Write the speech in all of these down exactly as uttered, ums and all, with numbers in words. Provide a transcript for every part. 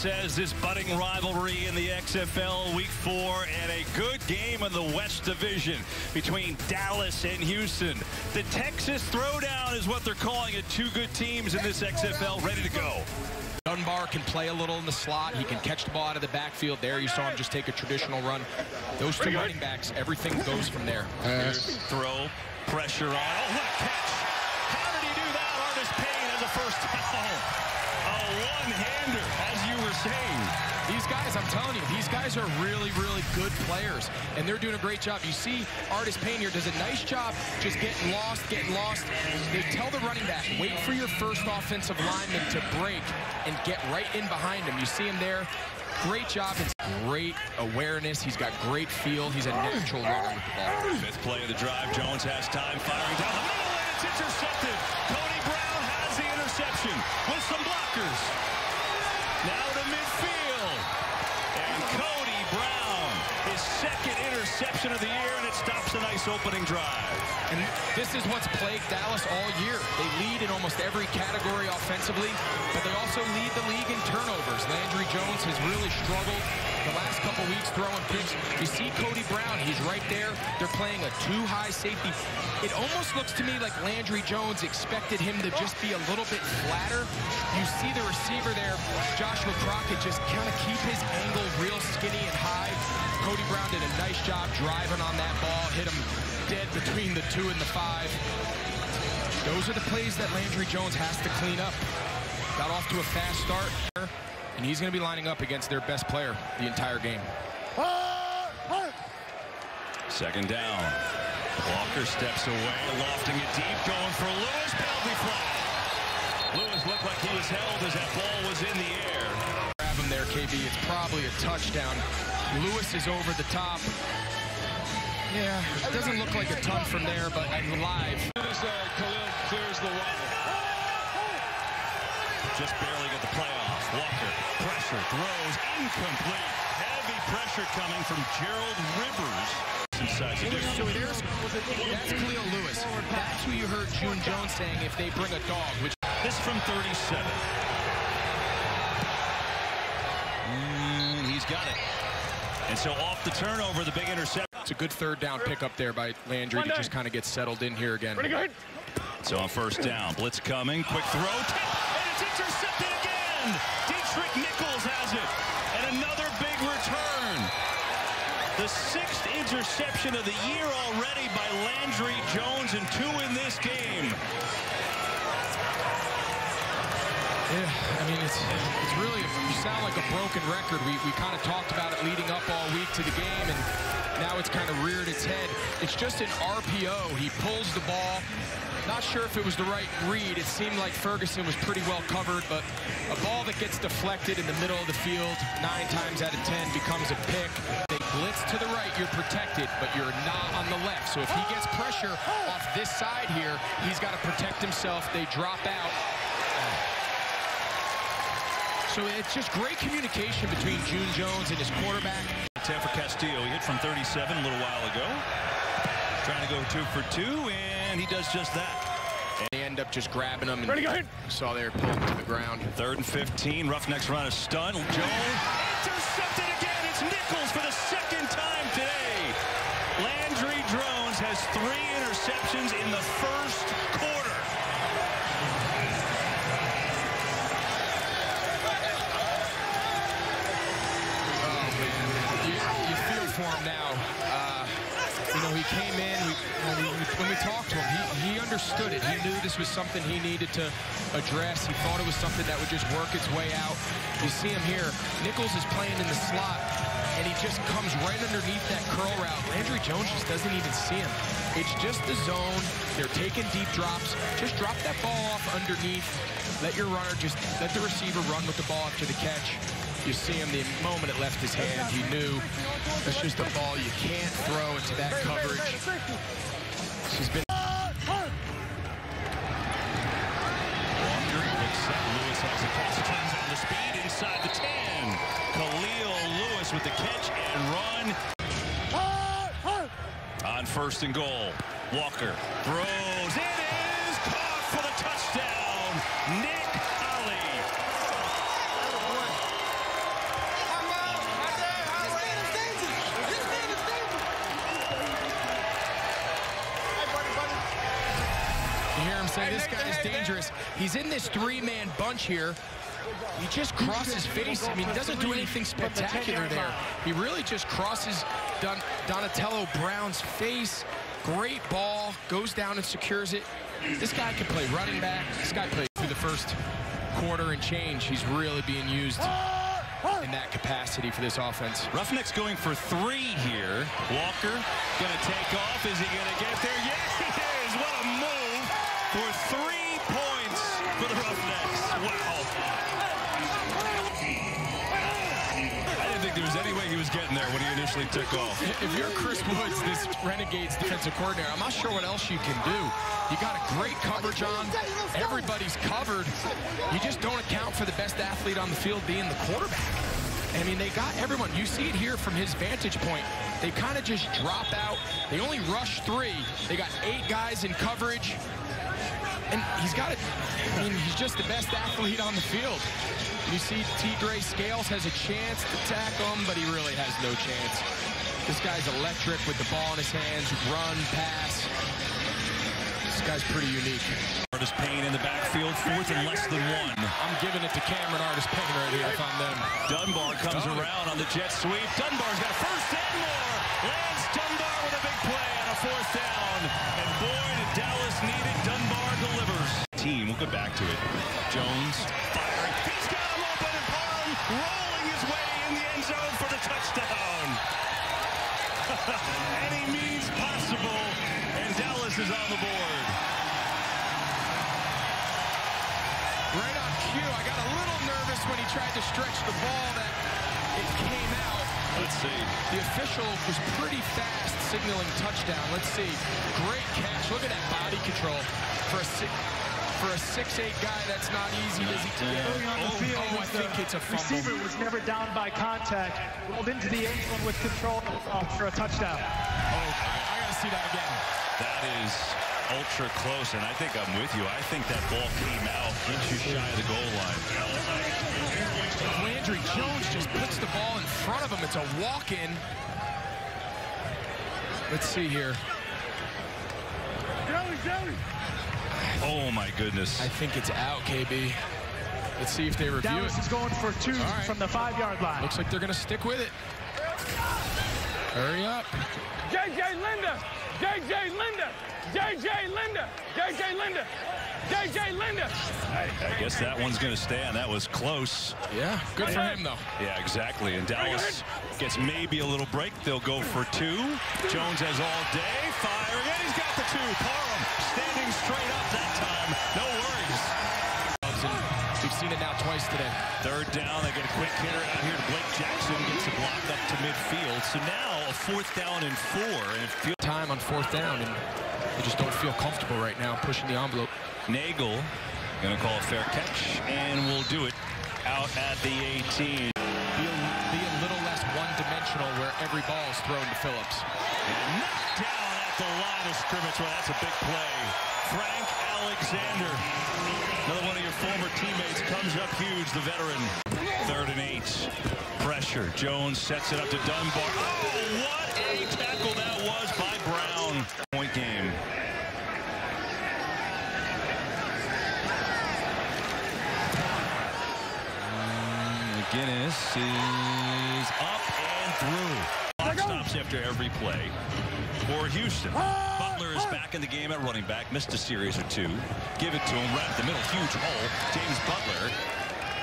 says this budding rivalry in the X F L week four, and a good game in the West Division between Dallas and Houston. The Texas Throwdown is what they're calling it. Two good teams in this X F L ready to go. Dunbar can play a little in the slot. He can catch the ball out of the backfield. There you saw him just take a traditional run. Those two running backs, everything goes from there. Yes. Throw, pressure on. Oh, what a catch. How did he do that? Artis-Payne has a first down. A one-hander, as you were saying. These guys, I'm telling you, these guys are really, really good players, and they're doing a great job. You see Artis-Payne here does a nice job just getting lost, getting lost. They tell the running back, wait for your first offensive lineman to break and get right in behind him. You see him there. Great job. It's great awareness. He's got great feel. He's a natural runner with the ball. Fifth play of the drive. Jones has time firing down the middle, and it's intercepted. Cody Brown has the interception with some blockers. Now to midfield. And Cody Brown, his second interception of the year, and it stops a nice opening drive. And this is what's plagued Dallas all year. They lead in almost every category offensively, but they also lead the league in turnovers. Landry Jones has really struggled the last couple weeks throwing picks. You see Cody Brown, he's right there. They're playing a two-high safety. It almost looks to me like Landry Jones expected him to just be a little bit flatter. You see the receiver there, Joshua Crockett, just kind of keep his angle real skinny and high. Cody Brown did a nice job driving on that ball, hit him dead between the two and the five. Those are the plays that Landry Jones has to clean up. Got off to a fast start, and he's going to be lining up against their best player the entire game. Second down. Walker steps away, lofting it deep, going for Lewis. Penalty flag. Lewis looked like he was held as that ball was in the air. Grab him there, K B. It's probably a touchdown. Lewis is over the top. Yeah, it doesn't look like a ton from there, but I'm live. Kahlil clears the wide. Just barely got the playoff. Walker, pressure, throws, incomplete. Heavy pressure coming from Gerald Rivers. Inside. So here's, that's Kahlil Lewis. That's who you heard June Jones saying, if they bring a dog. Which this from thirty-seven. Mm, he's got it. And so off the turnover, the big interception. It's a good third down pick up there by Landry to just kind of get settled in here again. Pretty good. So on first down, blitz coming, quick throw, tip, and it's intercepted again. Deatrick Nichols has it, and another big return. The sixth interception of the year already by Landry Jones, and two in this game. Yeah, I mean, it's, it's really, you sound like a broken record. We, we kind of talked about it leading up all week to the game, and now it's kind of reared its head. It's just an R P O. He pulls the ball. Not sure if it was the right read. It seemed like Ferguson was pretty well covered, but a ball that gets deflected in the middle of the field nine times out of ten becomes a pick. They blitz to the right, you're protected, but you're not on the left. So if he gets pressure off this side here, he's got to protect himself. They drop out. So it's just great communication between June Jones and his quarterback. Tepa Castillo, he hit from thirty-seven a little while ago. Trying to go two for two, and he does just that. And they end up just grabbing him. Ready, go ahead. Saw there, pull him to the ground. Third and fifteen, Roughnecks run a stun. Jones intercepted again. It's Nichols for the second time today. Landry Jones has three interceptions in the first quarter. Now, uh, you know, he came in, we, when, we, when we talked to him, he, he understood it. He knew this was something he needed to address. He thought it was something that would just work its way out. You see him here. Nichols is playing in the slot, and he just comes right underneath that curl route. Landry Jones just doesn't even see him. It's just the zone. They're taking deep drops. Just drop that ball off underneath. Let your runner just, let the receiver run with the ball after the catch. You see him the moment it left his hand, he knew that's just a ball you can't throw into that coverage. She's been. Walker, except Lewis has the catch, turns on the speed inside the ten. Kahlil Lewis with the catch and run. On first and goal, Walker throws. It is caught for the touchdown. Nick Holly. say this guy is dangerous. He's in this three-man bunch here. He just crosses face. I mean, he doesn't do anything spectacular there. He really just crosses Don Donatello Brown's face. Great ball, goes down and secures it. This guy can play running back. This guy played through the first quarter and change. He's really being used in that capacity for this offense. Roughnecks going for three here. Walker gonna take off. Is he gonna get there? Yes, he is. What a move for three points for the Roughnecks. Wow. I didn't think there was any way he was getting there when he initially took off. If you're Chris Woods, this Renegades defensive coordinator, I'm not sure what else you can do. You got a great coverage on. Everybody's covered. You just don't account for the best athlete on the field being the quarterback. I mean, they got everyone. You see it here from his vantage point. They kind of just drop out. They only rush three. They got eight guys in coverage. And he's got it. I mean, he's just the best athlete on the field. You see T. Gray Scales has a chance to tackle him, but he really has no chance. This guy's electric with the ball in his hands. Run, pass. This guy's pretty unique. Artis-Payne in the backfield, fourth and less than one. I'm giving it to Cameron Artis-Payne right here if I'm them. Dunbar comes Dunbar. around on the jet sweep. Dunbar's got a first and more. Lance Dunbar with a big play on a fourth down. And boy, did Dallas need it. Dunbar delivers. Team, we'll get back to it. Jones firing. He's got him open and Brown rolling his way in the end zone for the touchdown. Any means possible. And Dallas is on the board. Right on cue. I got a little nervous when he tried to stretch the ball that it came out. Let's see. The official was pretty fast signaling touchdown. Let's see. Great catch. Look at that body control. For a six, for a six eight guy, that's not easy. Does he carry on the field? Oh, I think it's a fumble. Receiver was never down by contact. Rolled into the end zone with control for a touchdown. Oh, I, I gotta see that again. That is ultra close, and I think I'm with you. I think that ball came out inches shy of the goal line. If Landry Jones just puts the ball in front of him, it's a walk-in. Let's see here. Oh my goodness. I think it's out, K B. Let's see if they review Dallas it. Dallas is going for two right. from the five-yard line. Looks like they're going to stick with it. Hurry up. J J Linda. J J Linda. J J Linda. J J Linda. J J Linda. I, I guess that one's going to stand. That was close. Yeah, good for him, though. Yeah, exactly. And Dallas gets maybe a little break. They'll go for two. Jones has all day. Firing. And he's got the two. Parham standing straight up that time. No worries. We've seen it now twice today. Third down. They get a quick hitter out here to Blake Jackson. Gets a block up to midfield. So now a fourth down and four. And it feels time on fourth down. And they just don't feel comfortable right now pushing the envelope. Nagel going to call a fair catch, and we'll do it out at the eighteen. Be a, be a little less one-dimensional where every ball is thrown to Phillips. And knocked down at the line of scrimmage. Well, that's a big play. Frank Alexander, another one of your former teammates, comes up huge, the veteran. Third and eight. Pressure. Jones sets it up to Dunbar. Oh, what a tackle that was by Brown. Point game. Guinness is up and through. Clock stops after every play for Houston. Butler is back in the game at running back. Missed a series or two. Give it to him right at the middle. Huge hole. James Butler.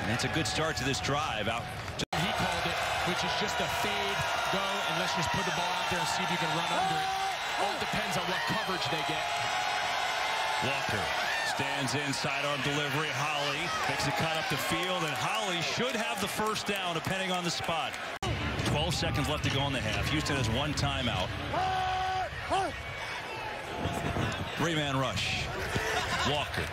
And it's a good start to this drive. Out. He called it, which is just a fade go. And let's just put the ball out there and see if you can run under it. All depends on what coverage they get. Walker stands in, sidearm delivery. Holly makes a cut up the field, and Holly should have the first down, depending on the spot. twelve seconds left to go in the half. Houston has one timeout. Three-man rush. Walker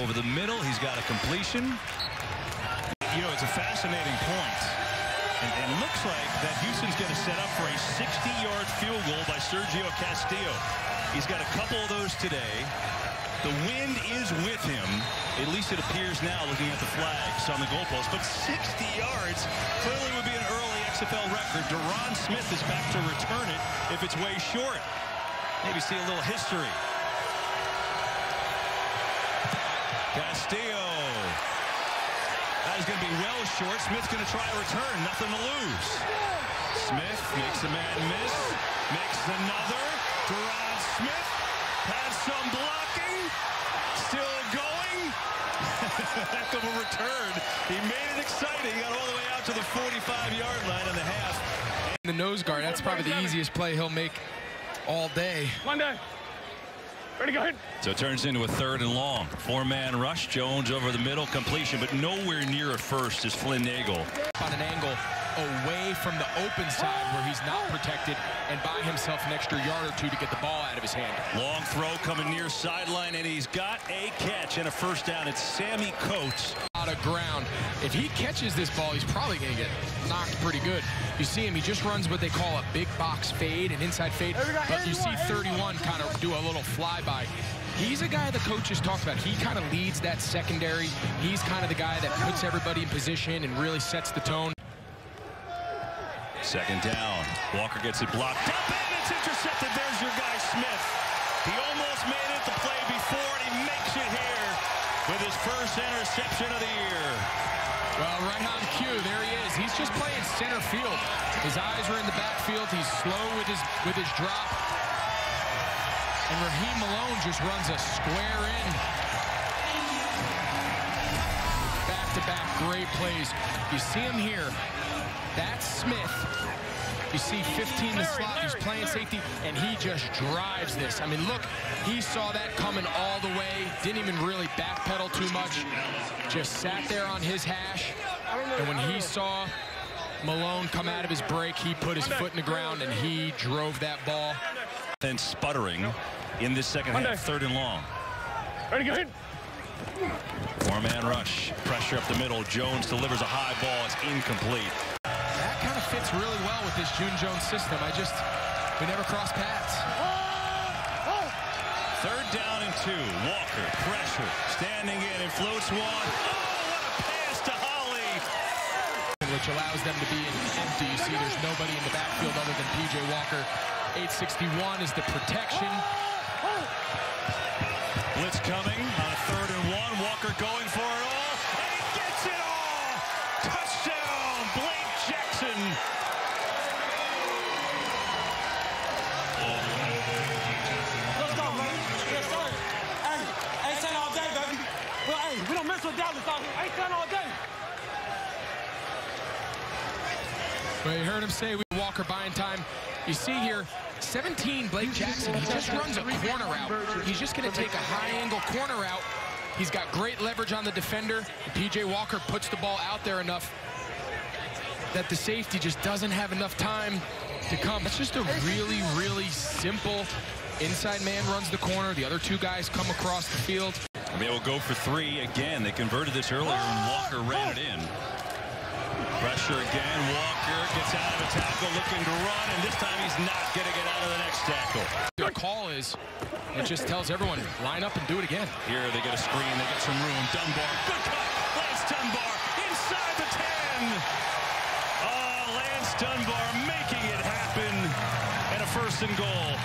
over the middle. He's got a completion. You know, it's a fascinating point. And it looks like that Houston's going to set up for a sixty-yard field goal by Sergio Castillo. He's got a couple of those today. The wind is with him. At least it appears now, looking at the flags on the goalpost. But sixty yards clearly would be an early X F L record. Deron Smith is back to return it if it's way short. Maybe see a little history. Castillo. That is going to be well short. Smith's going to try a return. Nothing to lose. Smith makes a man miss. Makes another. Deron Smith has some blocking. Still going. Heck of a return. He made it exciting. He got all the way out to the forty-five yard line in the half. The nose guard, that's probably the easiest play he'll make all day. One day. Ready, go ahead. So it turns into a third and long. Four-man rush. Jones over the middle. Completion, but nowhere near a first is Flynn Nagel. On an angle away from the open side where he's not protected and by himself an extra yard or two to get the ball out of his hand. Long throw coming near sideline, and he's got a catch and a first down. It's Sammy Coates. Out of ground. If he catches this ball, he's probably going to get knocked pretty good. You see him, he just runs what they call a big box fade, an inside fade, but you see thirty-one kind of do a little flyby. He's a guy the coaches talk about. He kind of leads that secondary. He's kind of the guy that puts everybody in position and really sets the tone. Second down. Walker gets it blocked up, and it's intercepted. There's your guy, Smith. He almost made it the play before, and he makes it here with his first interception of the year. Well, right on cue. There he is. He's just playing center field. His eyes are in the backfield. He's slow with his, with his drop. And Raheem Malone just runs a square in. Back-to-back great plays. You see him here. That's Smith. You see fifteen the slot. He's playing safety, and he just drives this. I mean, look, he saw that coming all the way. Didn't even really backpedal too much. Just sat there on his hash. And when he saw Malone come out of his break, he put his foot in the ground, and he drove that ball. Then sputtering in this second half, third and long. Ready, go ahead. Four-man rush. Pressure up the middle. Jones delivers a high ball. It's incomplete. Kind of fits really well with this June Jones system. I just, we never cross paths. Oh, oh. Third down and two. Walker, pressure, standing in and floats one. Oh, what a pass to Holly. Which allows them to be in empty. You see there's nobody in the backfield other than P J. Walker. eight sixty-one is the protection. Oh, oh. Blitz coming on a third and one. Walker going for it all. Well, you heard him say we Walker buying time. You see here, seventeen, Blake Jackson. He just runs a corner route. He's just going to take a high-angle corner route. He's got great leverage on the defender. P J. Walker puts the ball out there enough that the safety just doesn't have enough time to come. It's just a really, really simple inside man runs the corner. The other two guys come across the field. And they will go for three again. They converted this earlier, and Walker ran it in. Pressure again. Walker gets out of a tackle, looking to run, and this time he's not going to get out of the next tackle. The call is, it just tells everyone, line up and do it again. Here they get a screen. They get some room. Dunbar. Good cut. Lance Dunbar inside the ten. Oh, Lance Dunbar making it happen. And a first and goal.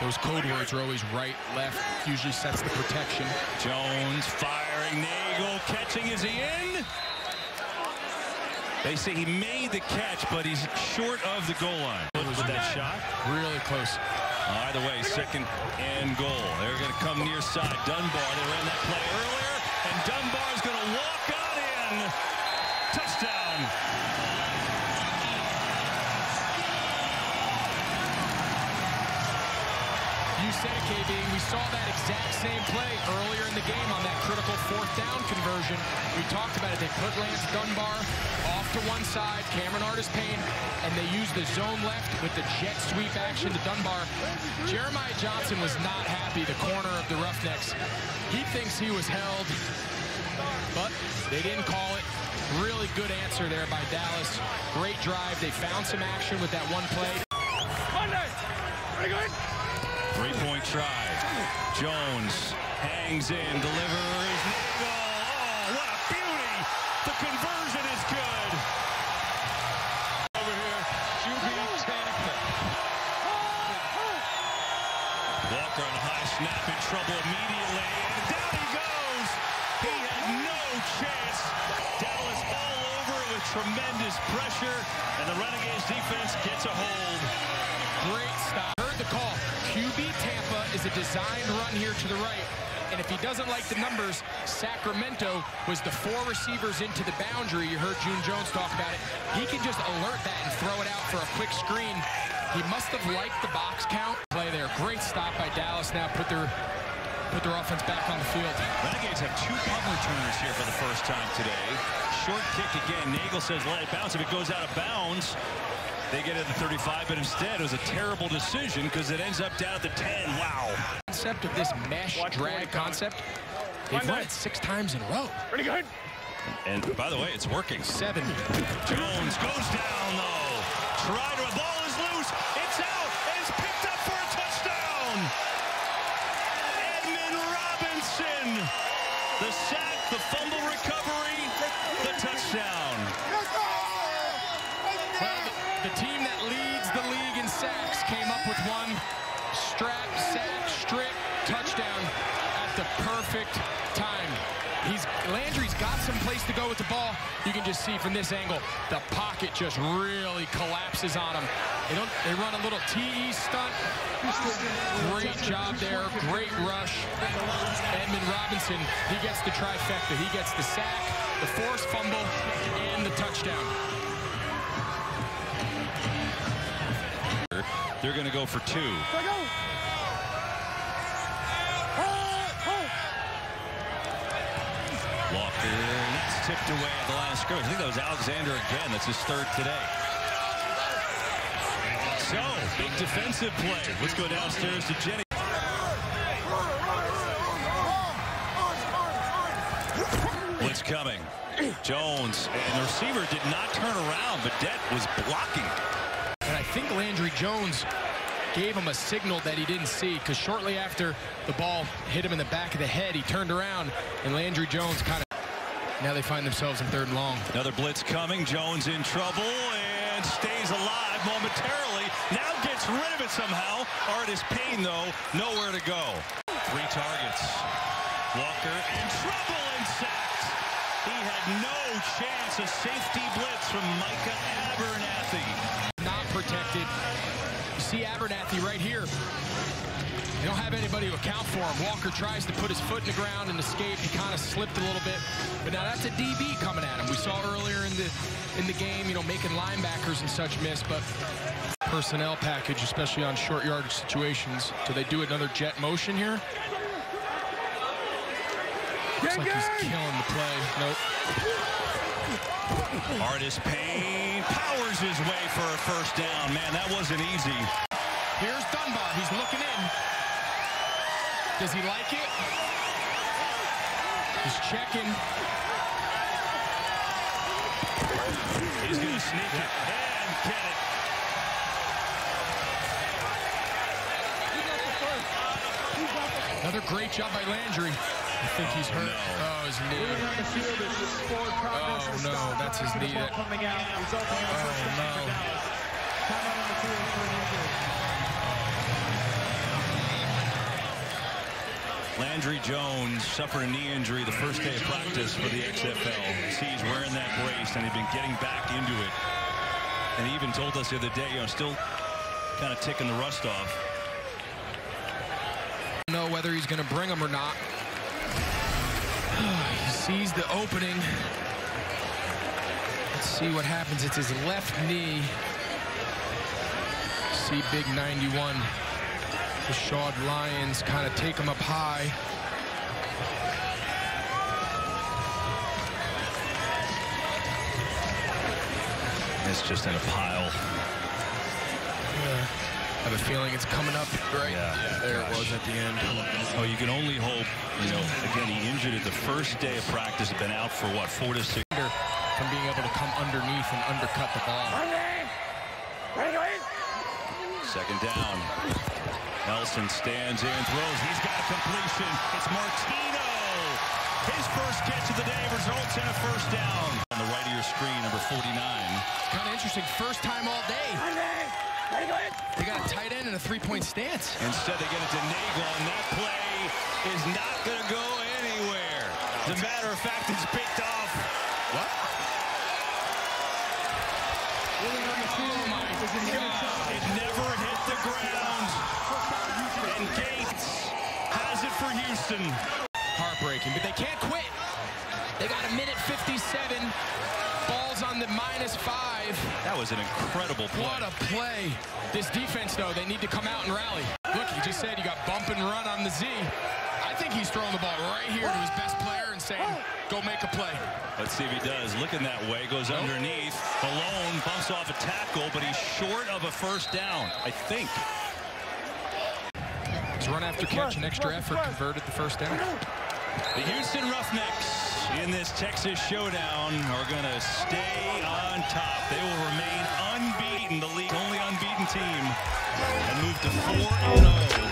Those code words are always right, left, usually sets the protection. Jones firing, Nagel catching, is he in? They say he made the catch, but he's short of the goal line. What was that shot? Really close. Either way, second and goal. They're going to come near side. Dunbar, they ran that play earlier, and Dunbar's going to walk on in. Touchdown. Said it, K B. We saw that exact same play earlier in the game on that critical fourth down conversion. We talked about it. They put Lance Dunbar off to one side, Cameron Artis-Payne, and they used the zone left with the jet sweep action to Dunbar. Jeremiah Johnson was not happy, the corner of the Roughnecks. He thinks he was held, but they didn't call it. Really good answer there by Dallas. Great drive. They found some action with that one play. Monday. Pretty good. Three-point try. Jones hangs in, delivers. Nagel. Oh, what a beauty! The conversion is good. Over here, Juvia Tanaka. Walker on a high snap, in trouble immediately. And down he tremendous pressure, and the Renegades defense gets a hold. Great stop. Heard the call. Q B Tampa is a designed run here to the right, and if he doesn't like the numbers, Sacramento was the four receivers into the boundary. You heard June Jones talk about it. He can just alert that and throw it out for a quick screen. He must have liked the box count play there. Great stop by Dallas. Now put their put their offense back on the field. Renegades have two punt returners here for the first time today. Short kick again. Nagel says let it bounce. If it goes out of bounds, they get it at the thirty-five, but instead it was a terrible decision because it ends up down at the ten. Wow. Concept of this mesh Watch drag concept. They've run it six times in a row. Pretty good. And, and by the way, it's working. Seven. Jones goes down though. Try to evolve. It's out, and it's picked up for a touchdown! Edmund Robinson! The sack, the fumble recovery, the touchdown. Well, the, the team that leads the league in sacks came up with one. Strap, sack, strip, touchdown at the perfect time. He's Landry's got some place to go with the ball. You can just see from this angle, the pocket just really collapses on him. They don't. They run a little T E stunt. Great job there. Great rush. Edmund Robinson. He gets the trifecta. He gets the sack, the forced fumble, and the touchdown. They're going to go for two. Walker, and that's tipped away at the line of scrimmage. I think that was Alexander again. That's his third today. So, big defensive play. Let's go downstairs to Jenny. What's coming? Jones, and the receiver did not turn around. Baudet was blocking. And I think Landry Jones gave him a signal that he didn't see, because shortly after the ball hit him in the back of the head, he turned around, and Landry Jones kind of... Now they find themselves in third and long. Another blitz coming. Jones in trouble and stays alive momentarily. Now gets rid of it somehow. Artis-Payne, though, nowhere to go. Three targets. Walker in trouble and sacked. He had no chance. A safety blitz from Micah Abernathy. Not protected. See Abernathy right here. They don't have anybody to account for him. Walker tries to put his foot in the ground and escape. He kind of slipped a little bit. But now that's a D B coming at him. We saw earlier in the in the game, you know, making linebackers and such miss, but personnel package, especially on short yardage situations. Do they do another jet motion here? Looks like he's killing the play. Nope. Artis-Payne powers his way for a first down. Man, that wasn't easy. Here's Dunbar. He's looking in. Does he like it? He's checking. He's going to sneak it and get it. Another great job by Landry. I think he's hurt. Oh, his knee. Oh, no, that's his knee. That... Oh, no. Landry Jones suffered a knee injury the first day of practice for the X F L. He's wearing that brace, and he's been getting back into it. And he even told us the other day, you know, still kind of ticking the rust off. I don't know whether he's going to bring him or not. He sees the opening. Let's see what happens. It's his left knee. See big ninety-one. The Shawed Lions kind of take him up high. It's just in a pile. Yeah. I have a feeling it's coming up right. Yeah, yeah, there gosh. It was at the end. Oh, you can only hope. You know, again, he injured it the first day of practice. Had been out for what, four to six. From being able to come underneath and undercut the ball. Second down. Nelson stands in, throws. He's got a completion. It's Martino. His first catch of the day results in a first down. On the right of your screen, number forty-nine. Kind of interesting. First time all day. They got a tight end and a three-point stance. Instead, they get it to Nagel, and that play is not going to go anywhere. As a matter of fact, it's picked off. What? Robinson. Heartbreaking, but they can't quit. They got a minute fifty-seven. Ball's on the minus five. That was an incredible play. What a play. This defense, though, they need to come out and rally. Look, he just said you got bump and run on the Z. I think he's throwing the ball right here to his best player and saying, go make a play. Let's see if he does. Looking that way, goes nope. underneath. Malone bumps off a tackle, but he's short of a first down, I think. It's run after catch, an extra effort, converted the first down. The Houston Roughnecks in this Texas showdown are going to stay on top. They will remain unbeaten, the league's only unbeaten team, and move to four and oh.